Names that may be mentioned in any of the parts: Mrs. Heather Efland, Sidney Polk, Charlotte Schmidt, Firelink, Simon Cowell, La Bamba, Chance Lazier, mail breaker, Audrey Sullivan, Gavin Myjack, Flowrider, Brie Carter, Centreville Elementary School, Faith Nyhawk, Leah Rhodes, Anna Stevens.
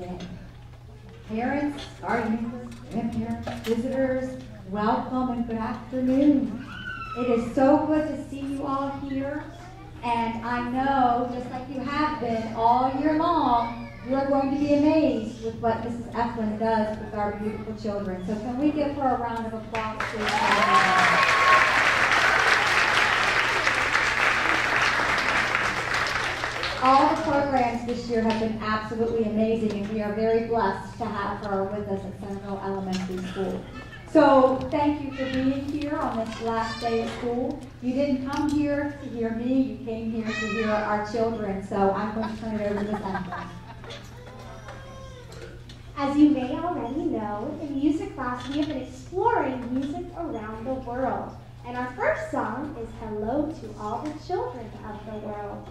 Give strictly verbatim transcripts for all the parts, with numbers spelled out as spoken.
day. Parents, guardians, grandparents, visitors, welcome and good afternoon. It is so good to see you all here, and I know, just like you have been all year long, you're going to be amazed with what Missus Efland does with our beautiful children. So can we give her a round of applause, please? All the programs this year have been absolutely amazing, and we are very blessed to have her with us at Central Elementary School. So thank you for being here on this last day of school. You didn't come here to hear me, you came here to hear our children. So I'm going to turn it over to Missus Efland. As you may already know, in music class we have been exploring music around the world. And our first song is Hello to All the Children of the World.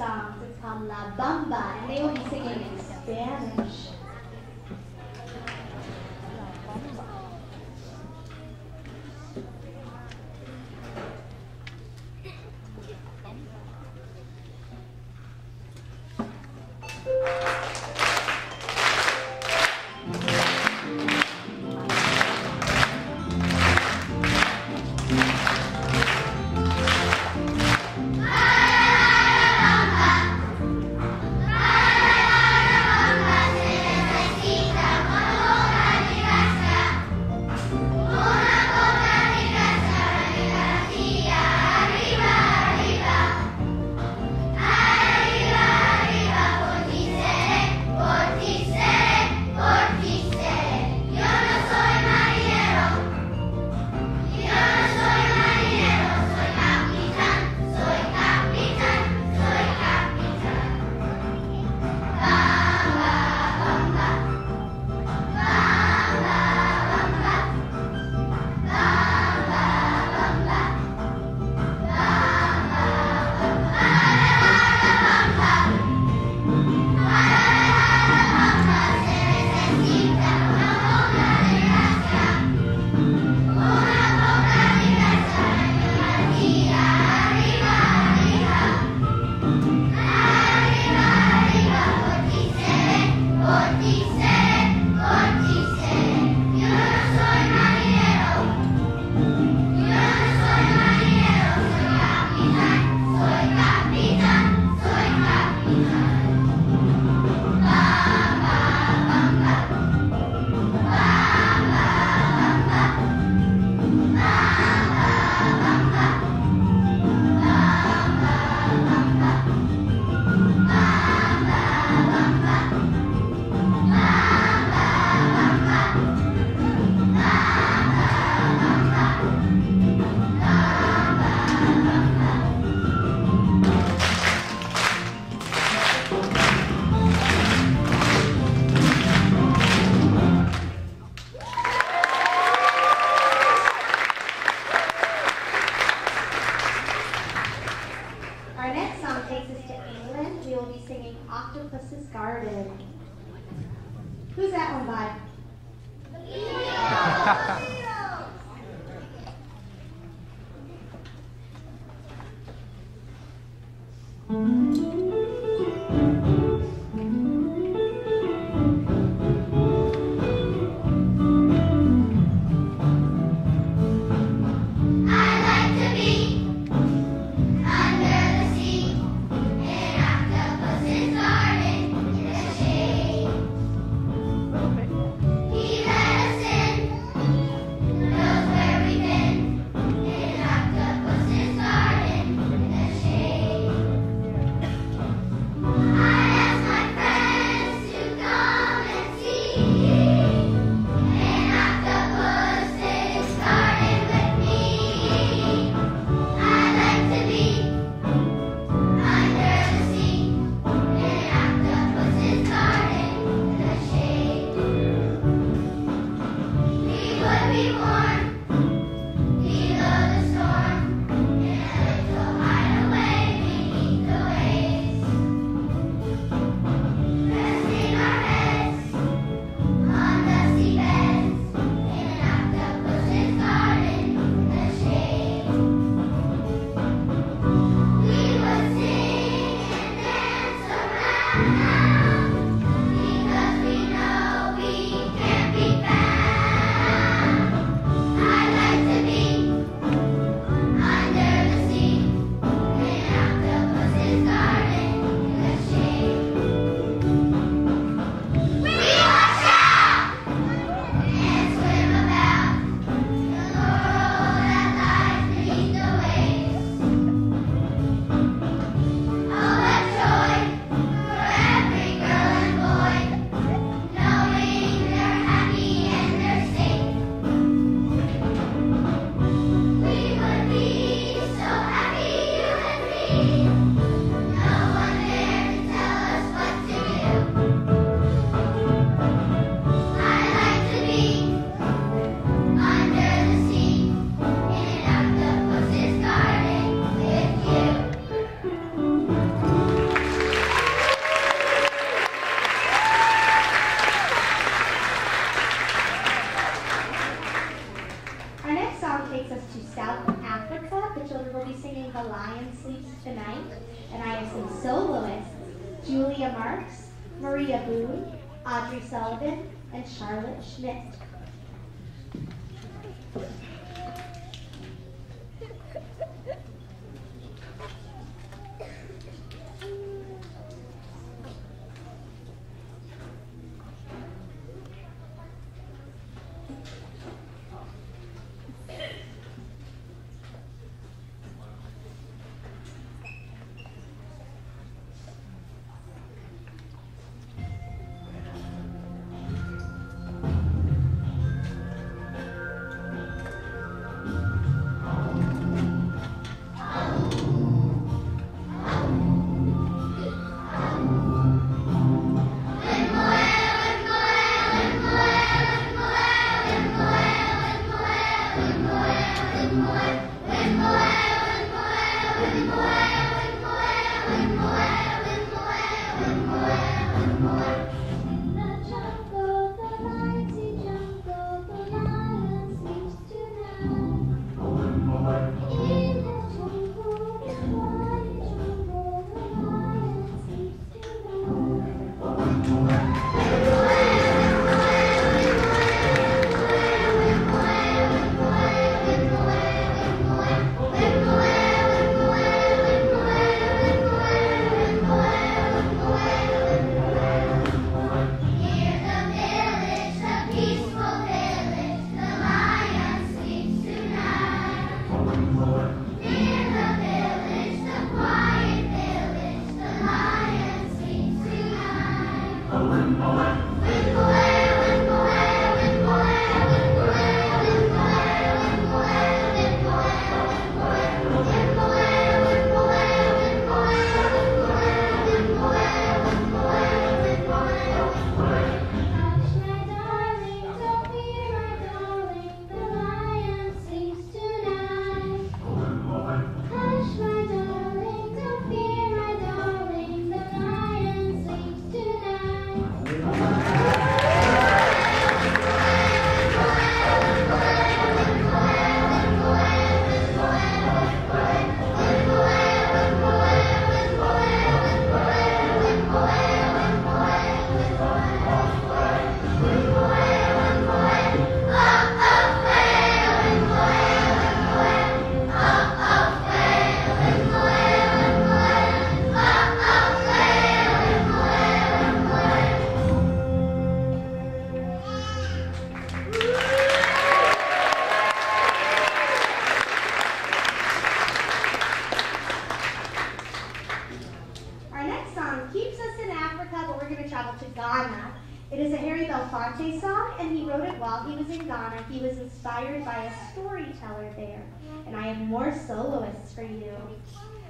song is called La Bamba, and they will be singing in Spanish. Perfect. Boone, Audrey Sullivan, and Charlotte Schmidt.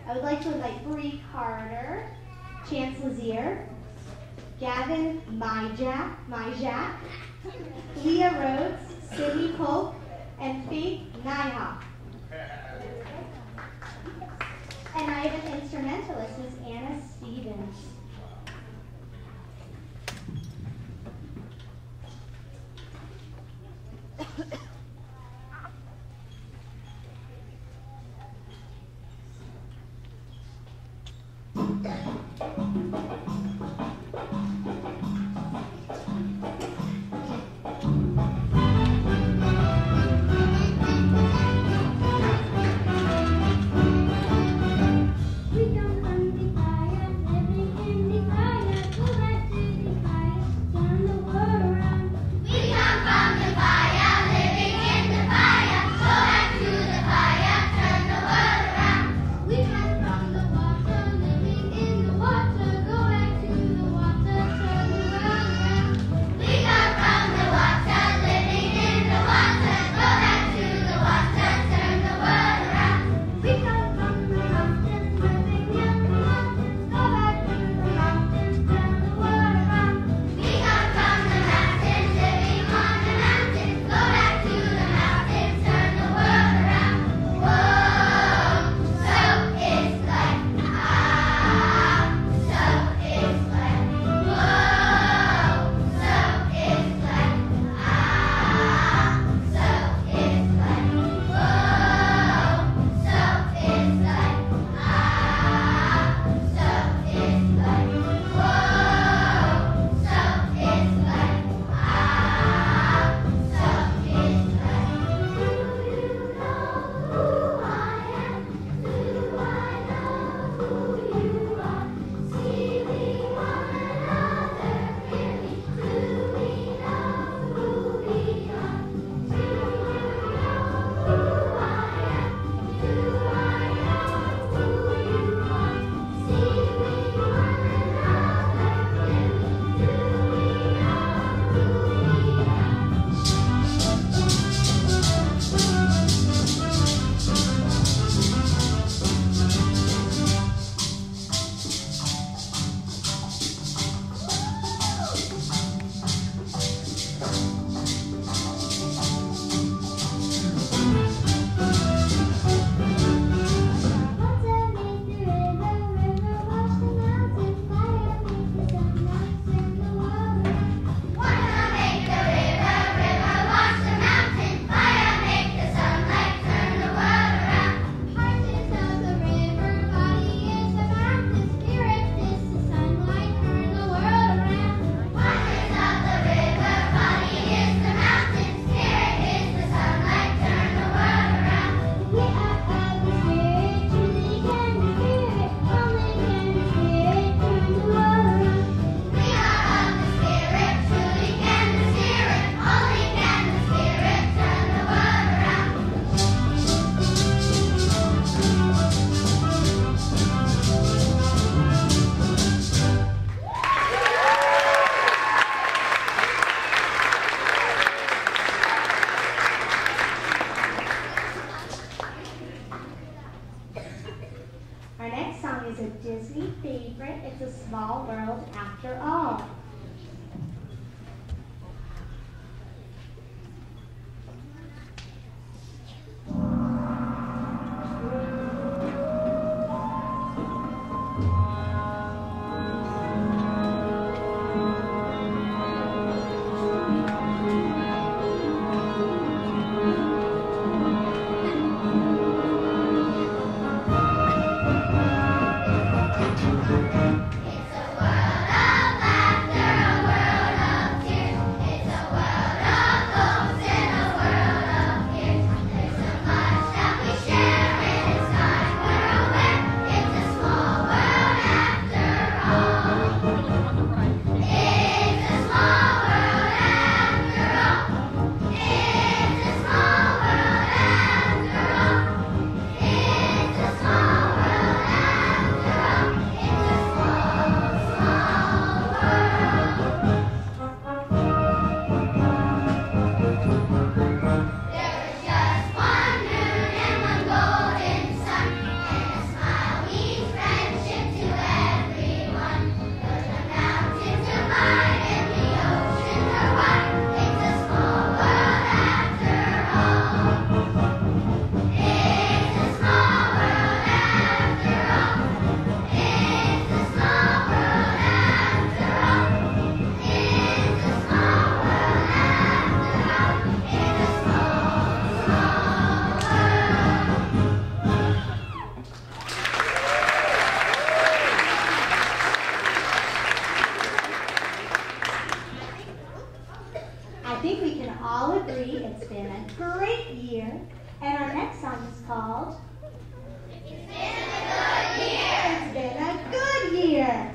I would like to invite Brie Carter, Chance Lazier, Gavin Myjack, Myjack, Leah Rhodes, Sidney Polk, and Faith Nyhawk. And I have an instrumentalist, Miz Anna Stevens. We don't understand everything. think we can all agree it's been a great year. And our next song is called It's Been a Good Year. It's been a good year.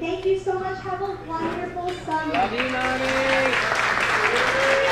Thank you so much. Have a wonderful summer. Love you, mommy.